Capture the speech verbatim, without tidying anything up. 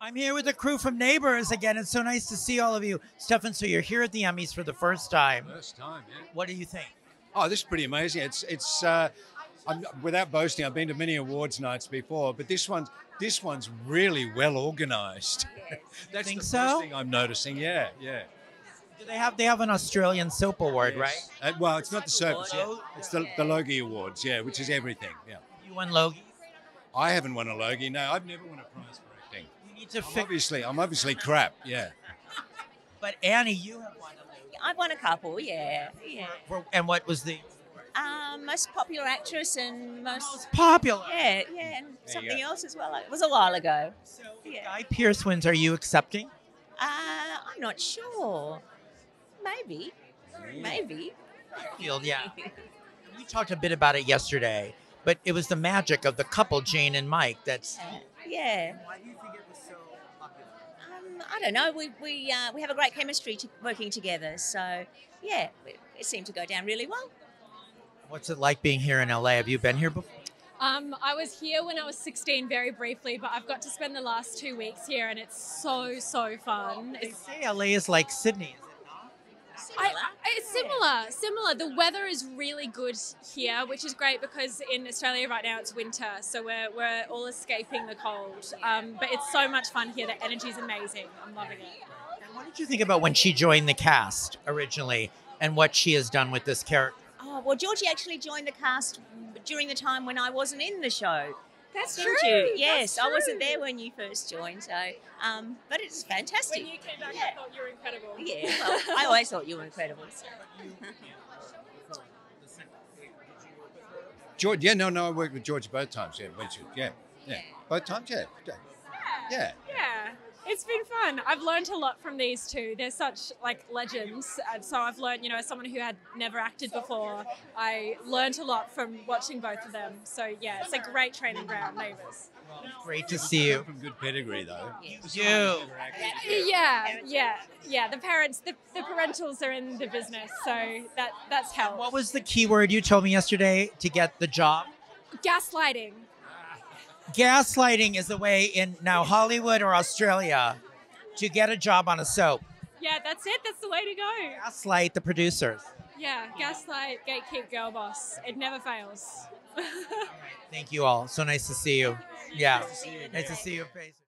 I'm here with the crew from Neighbours again. It's so nice to see all of you. Stefan, so you're here at the Emmys for the first time. First time, yeah. What do you think? Oh, this is pretty amazing. It's, it's uh, I'm, without boasting, I've been to many awards nights before, but this one's, this one's really well organised. That's think the so? First thing I'm noticing, yeah, yeah. Do they have, they have an Australian soap award, yes. Right? Uh, well, it's not the soap, it's, yeah. it's the, the Logie Awards, yeah, which is everything, yeah. You won Logie? I haven't won a Logie, no. I've never won a prize for acting. I'm obviously, I'm obviously crap, yeah. But Annie, you have won a Logie. I've won a couple, yeah. yeah. For, for, and what was the? Um, most popular actress and most, most popular. Yeah, yeah, and something else as well. It was a while ago. So yeah. Guy Pearce wins. Are you accepting? Uh, I'm not sure. Maybe, yeah. maybe. Field, yeah. We talked a bit about it yesterday, but it was the magic of the couple, Jane and Mike. That's yeah. yeah. Why do you think it was so popular? Um, I don't know. We we uh, we have a great chemistry to working together. So yeah, it, it seemed to go down really well. What's it like being here in L A? Have you been here before? Um, I was here when I was sixteen, very briefly, but I've got to spend the last two weeks here, and it's so so fun. They it's, say L A is like Sydney. Is it not? Similar. I, it's similar, similar. The weather is really good here, which is great because in Australia right now it's winter, so we're we're all escaping the cold. Um, but it's so much fun here. The energy is amazing. I'm loving it. And what did you think about when she joined the cast originally, and what she has done with this character? Oh, well, Georgie actually joined the cast during the time when I wasn't in the show. That's true. You? Yes, That's true. I wasn't there when you first joined, so, um, but it's fantastic. When you came back, yeah. I thought you were incredible. Yeah, well, I always thought you were incredible. George, yeah, no, no, I worked with George both times, yeah, weren't you? Yeah, yeah, yeah. Both times, yeah. Yeah. Yeah. Yeah. It's been fun. I've learned a lot from these two. They're such like legends. And so I've learned, you know, as someone who had never acted before, I learned a lot from watching both of them. So yeah, it's a great training ground, Neighbours. Well, great to see you. From good pedigree though. You. Yeah, yeah, yeah. The parents, the, the parentals are in the business, so that that's helped. What was the key word you told me yesterday to get the job? Gaslighting. Gaslighting is the way in now Hollywood or Australia to get a job on a soap. Yeah, that's it. That's the way to go. Gaslight the producers. Yeah, gaslight, gatekeep, girl boss. It never fails. All right, thank you all. So nice to see you. Yeah, nice to see you. Nice to see your face.